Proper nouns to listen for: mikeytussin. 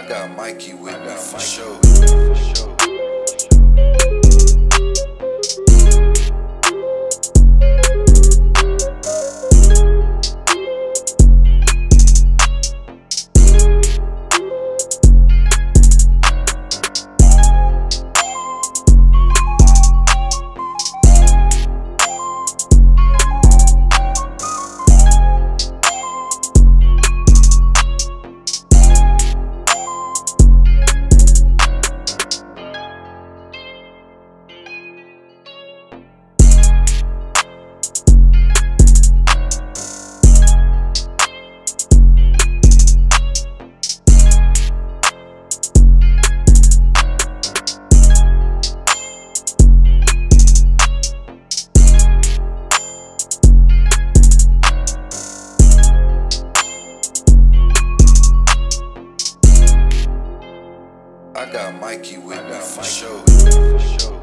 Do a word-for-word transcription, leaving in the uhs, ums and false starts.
I got Mikey with me for sure. I got Mikey with me for sure.